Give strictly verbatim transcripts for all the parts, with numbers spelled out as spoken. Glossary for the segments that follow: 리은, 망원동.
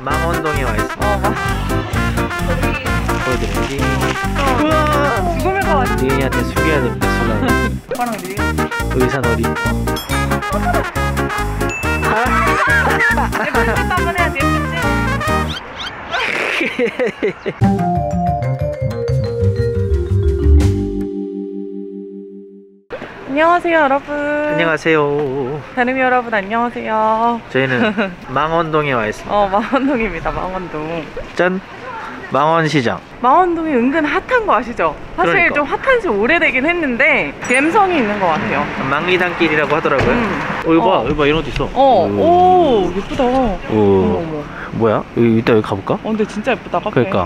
망원동에 와 있어. 어, 보여드려야지. 우와, 죽음을 것 같아. 리은이한테 숨겨야 됩니다, 순간. 오빠랑 리은. 의사 놀이. 내 반찬도 한번 해야 돼, 안녕하세요 여러분. 안녕하세요 다름이 여러분. 안녕하세요. 저희는 망원동에 와 있습니다. 어, 망원동입니다. 망원동 짠! 망원시장. 망원동이 은근 핫한 거 아시죠? 사실 그러니까. 좀 핫한 지 오래되긴 했는데 감성이 있는 것 같아요. 망리단길이라고 하더라고요. 음. 어, 이거 어. 봐, 이거 봐, 이런 것도 있어. 어, 오, 오 예쁘다. 오, 어머, 뭐야? 여기, 이따 여기 가볼까? 어, 근데 진짜 예쁘다, 카페. 그러니까.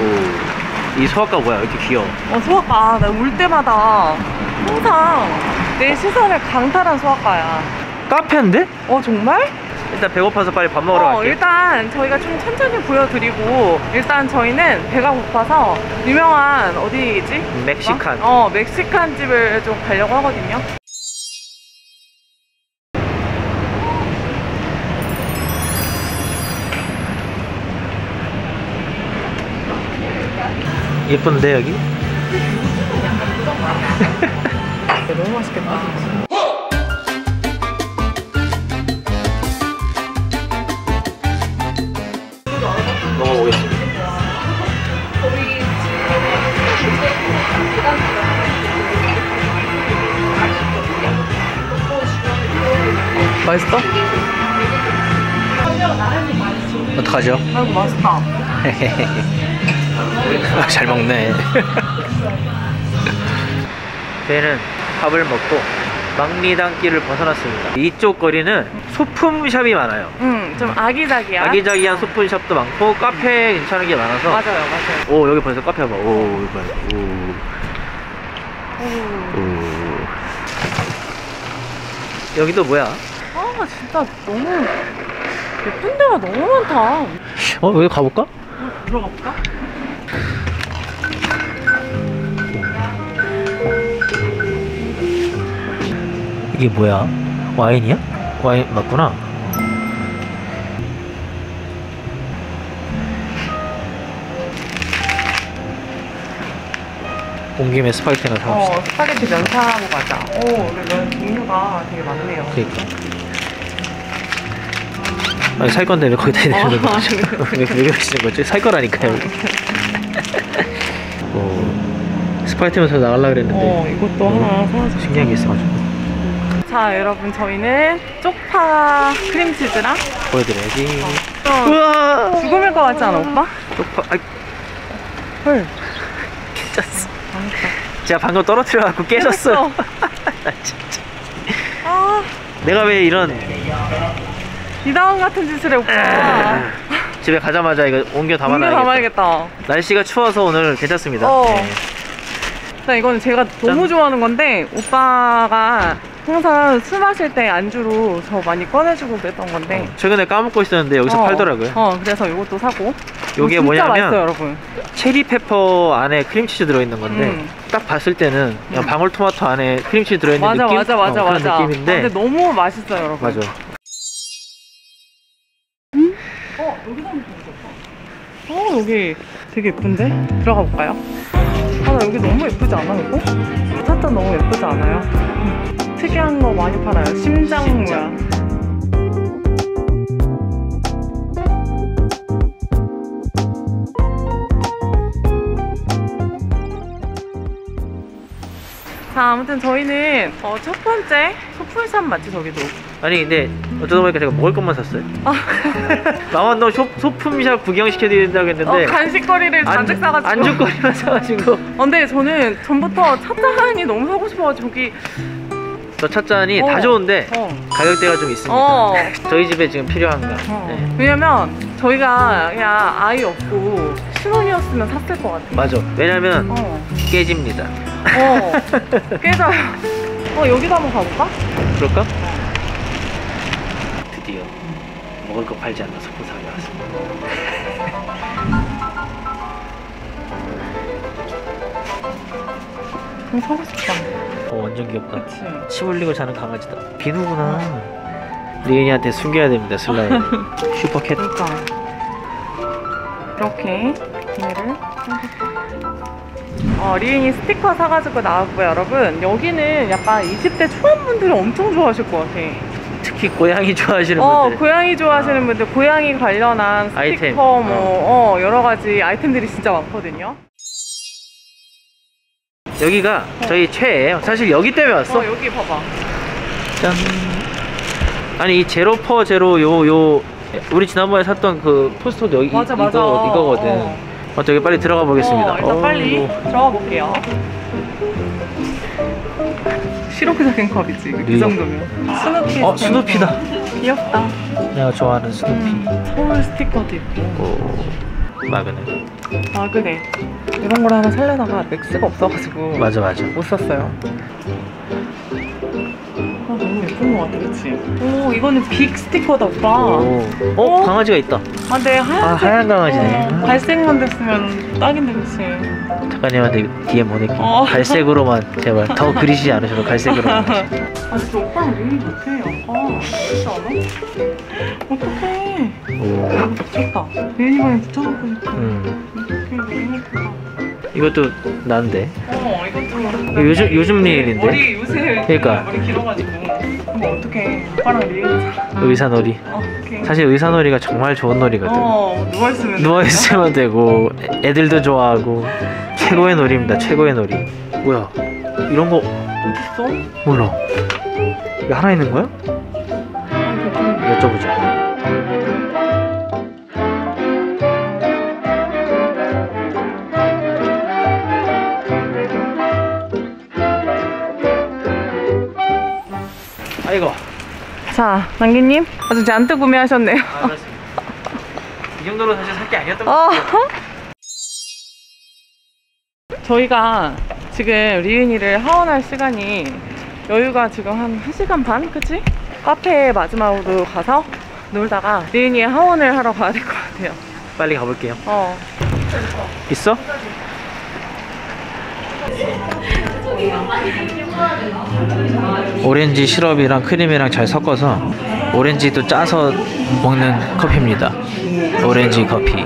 오, 이 소아과 뭐야? 이렇게 귀여워. 어, 소아과. 나 올 때마다 항상 내 시선을 강탈한 소아과야. 카페인데? 어, 정말? 일단 배고파서 빨리 밥 먹으러 어, 갈게요. 일단 저희가 좀 천천히 보여드리고, 일단 저희는 배가 고파서 유명한 어디지? 멕시칸. 어, 멕시칸 집을 좀 가려고 하거든요. 예쁜데 여기? 너무 맛있겠다. 먹어보겠습니다. 맛있어? 어떡하죠? 아이고 맛있다. 아, 잘 먹네. 저희는 밥을 먹고 망리단길을 벗어났습니다. 이쪽 거리는 소품샵이 많아요. 음, 좀 아기자기한 아기자기한 소품샵도 많고 카페 음. 괜찮은 게 많아서. 맞아요, 맞아요. 오, 여기 벌써 카페 봐. 오, 오, 오. 오. 오. 여기도 뭐야? 아, 진짜 너무 예쁜 데가 너무 많다. 어, 여기 가볼까? 어, 들어가 볼까? 이게 뭐야? 와인이야? 와인 맞구나. 온 김에 스파게티 하나 사봅시다. 어, 스파게티 면사하고 가자. 오, 근데 면 종류가 되게 많네요. 그니까. 아니, 살 건데 왜 거기다 내려놓는 거지? 왜, 왜 그러시는 거지? 살 거라니까요. 어, 스파게티 면사 나가려고 그랬는데. 어, 이것도 하나 사가지고. 신기한 게 있어가지고. 자 여러분, 저희는 쪽파 크림치즈랑 보여드려야지. 어, 우와, 죽음일 것 같지 않아 오빠? 쪽파, 아이 헐 깨졌어. 제가 방금 떨어뜨려갖고 깨졌어. 나 진짜 아 내가 왜 이런 이다운 같은 짓을 해 오빠. 집에 가자마자 이거 옮겨 담아놔야겠다. 옮겨 담아야겠다. 날씨가 추워서 오늘 괜찮습니다. 어. 네. 일단 이거는 제가 너무 짠. 좋아하는 건데 오빠가 항상 술 마실 때 안주로 저 많이 꺼내주고 그랬던 건데 어, 최근에 까먹고 있었는데 여기서 어, 팔더라고요. 어, 그래서 이것도 사고. 이게 뭐냐면 맛있어요, 여러분. 체리 페퍼 안에 크림치즈 들어있는 건데 음. 딱 봤을 때는 그냥 음. 방울토마토 안에 크림치즈 들어있는 맞아, 느낌? 맞아 맞아 어, 맞아 맞아 느낌인데 근데 너무 맛있어요 여러분. 맞아. 음? 어? 여기서 한번 보자. 어? 여기 되게 예쁜데? 들어가 볼까요? 아, 나 여기 너무 예쁘지 않아 이거? 사탕 너무 예쁘지 않아요? 음. 특이한 거 많이 팔아요. 심장 모양. 자, 아무튼 저희는 어, 첫 번째 소품샵 맞지 저기도? 아니 근데 어쩌다 보니까 제가 먹을 것만 샀어요. 망원동 소품샵 구경시켜드린다고 했는데 어, 간식거리를 잔뜩 사가지고 안주거리만 사가지고 어, 근데 저는 전부터 찻잔이 너무 사고 싶어가지고 저기 저 찻잔이 어, 다 좋은데 어. 가격대가 좀 있습니다. 어. 저희 집에 지금 필요한가. 어. 네. 왜냐면 저희가 그냥 아이 없고 신혼이었으면 샀을 것 같아요. 맞아. 왜냐면 어. 깨집니다. 어. 깨져요. 어, 여기도 한번 가볼까? 그럴까? 어. 드디어 먹을 거 팔지 않는 소품샵에 왔습니다. 좀 사고 싶다. 어, 완전 귀엽다. 그치? 침 흘리고 자는 강아지다. 비누구나. 리은이한테 숨겨야 됩니다. 슬라임 슈퍼캣. 그러니까. 이렇게 구매를. 어, 리은이 스티커 사가지고 나왔고요. 여러분, 여기는 약간 이십 대 초반분들이 엄청 좋아하실 것 같아. 특히 고양이 좋아하시는 어, 분들, 고양이 좋아하시는 아. 분들, 고양이 관련한 스티커 아이템. 뭐 어. 어, 여러 가지 아이템들이 진짜 많거든요. 여기가 어. 저희 최애예요. 사실 여기 때문에 왔어. 어, 여기 봐봐. 짠. 아니 이 제로퍼 제로 요 요 우리 지난번에 샀던 그 포스터도 여기 맞아, 이, 맞아. 이거 이거거든. 어. 맞죠? 여기 빨리 들어가 보겠습니다. 어, 일단 어, 빨리 이거. 들어가 볼게요. 시럽 작은 컵이지. 네. 이 정도면. 스누피. 어, 스누피다. 귀엽다. 내가 좋아하는 스누피. 음, 서울 스티커도 있고. 오, 마그넷. 마그넷. 이런 걸 하나 살려다가 맥스가 없어가지고. 맞아, 맞아. 못 샀어요. 아, 너무 예쁜 것 같아, 그치? 오, 이거는 빅 스티커다, 오빠. 오. 어? 어? 강아지가 있다. 아, 네, 하얀. 아, 하얀 강아지네. 어, 갈색만 됐으면 딱인데, 그치? 작가님한테 디엠 보낼게요. 어. 갈색으로만, 제발. 더 그리시지 않으셔도 갈색으로만. 아, 진짜 오빠랑 얘기 못해요. 아, 그렇지 않아? 어떡해. 오. 미쳤다. 매니저에 붙여놓고 싶어. 음. 어떡해, 매니저가. 이것도 난데. 어, 이것도 요즘 요즘 리은인데. 머리 요새 그러니까. 머리 길어가지고. 그럼 어떻게 오빠랑 리은? 의사놀이. 어, 사실 의사놀이가 정말 좋은 놀이거든. 어, 누워 있으면. 누워 있으면 되고, 애들도 좋아하고. 최고의 놀이입니다. 최고의 놀이. 뭐야? 이런 거 어딨어? 몰라. 이거 하나 있는 거야? 여쭤보자. 아이고. 자, 남기님 아주 잔뜩 구매하셨네요. 아, 맞습니다. 이 정도로 사실 살 게 아니었던 것 같아요. 저희가 지금 리은이를 하원할 시간이 여유가 지금 한 한 시간 반? 그치? 카페에 마지막으로 가서 놀다가 리은이의 하원을 하러 가야 될 것 같아요. 빨리 가볼게요. 어. 있어? 오렌지 시럽이랑 크림이랑 잘 섞어서 오렌지도 짜서 먹는 커피입니다. 오렌지 커피.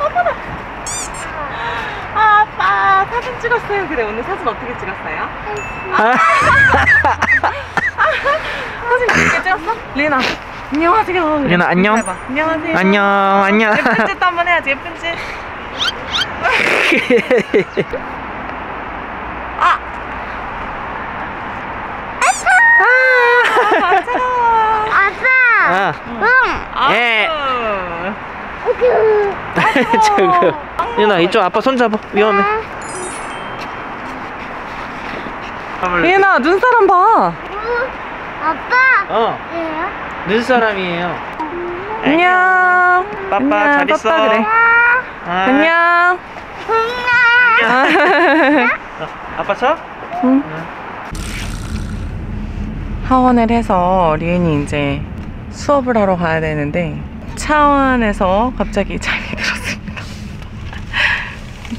어머나! 아, 아빠 사진 찍었어요. 그래, 오늘 사진 어떻게 찍었어요? 아, 사진 어떻게 찍었어? 리나. 안녕하세요. 리은아 안녕. 해봐. 안녕하세요. 안녕. 안녕. 예쁜 짓도 한번 해야지. 예쁜 짓. 아. 아빠. 아, 차가워. 아빠. 응. 아. 예. 오케이. 저거. 리은아 이쪽 아빠 손 잡아. 위험해. 리은아 눈사람 봐. 아빠. 어. 예. 눈사람이에요. 안녕. 빠빠 잘 있어. 빠빠 그래. 아. 안녕. 안녕. 아빠 차? 응. 하원을 해서 리은이 이제 수업을 하러 가야 되는데 차 안에서 갑자기 잠이 들었습니다.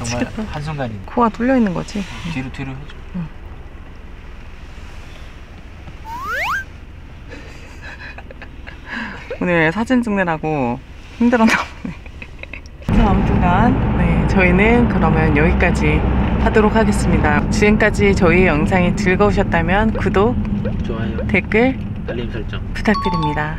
정말 한순간이. 코가 뚫려 있는 거지. 어, 뒤로 뒤로 해줘. 응. 오늘 사진 찍느라고 힘들었나 보네. 그래서 아무튼간 네, 저희는 그러면 여기까지 하도록 하겠습니다. 지금까지 저희의 영상이 즐거우셨다면 구독, 좋아요, 댓글, 알림 설정 부탁드립니다.